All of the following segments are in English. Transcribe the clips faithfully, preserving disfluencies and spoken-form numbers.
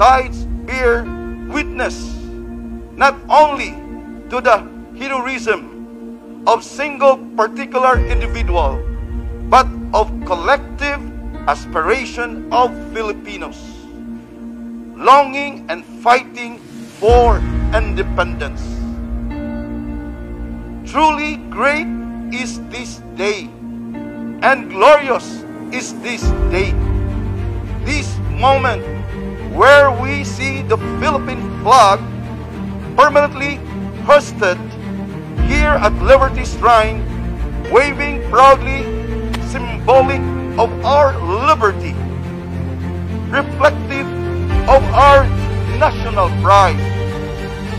sides bear witness not only to the heroism of single particular individual, but of collective aspiration of Filipinos, longing and fighting for independence. Truly great is this day, and glorious is this day, this moment where we see the Philippine flag permanently hoisted here at Liberty Shrine, waving proudly, symbolic of our liberty, reflective of our national pride,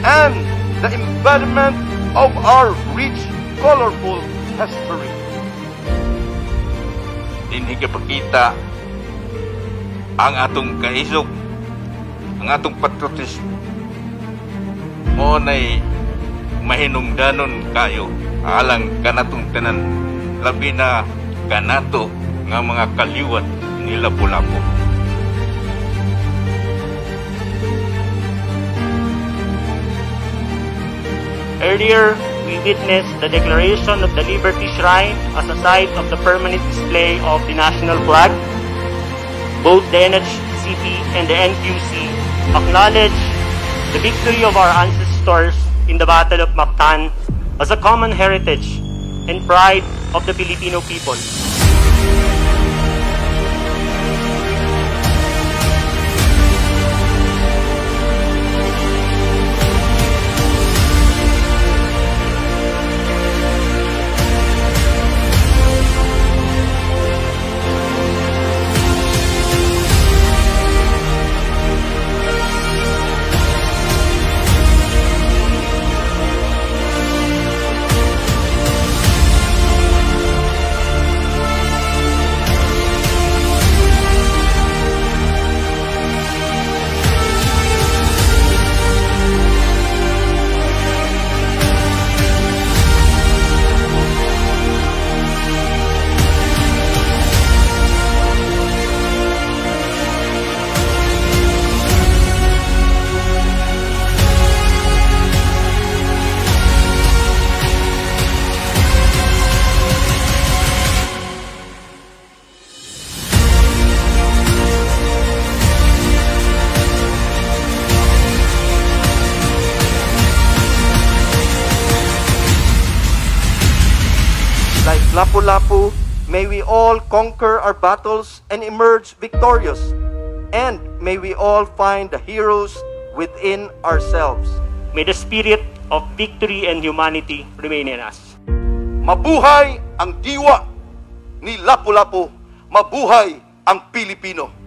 and the embodiment of our rich, colorful history. Dinhigapakita ang atong kaisog, ang atong patriotismo, monay mahinungdanon kayo alang kanatong tanan, labi na kanato nga mga kaliwat ni Lapu-Lapu. Earlier, we witnessed the declaration of the Liberty Shrine as a site of the permanent display of the national flag. Both the N H C P and the N Q C acknowledge the victory of our ancestors in the Battle of Mactan as a common heritage and pride of the Filipino people. Lapu-Lapu, may we all conquer our battles and emerge victorious, and may we all find the heroes within ourselves. May the spirit of victory and humanity remain in us. Mabuhay ang diwa ni Lapu-Lapu, mabuhay ang Pilipino.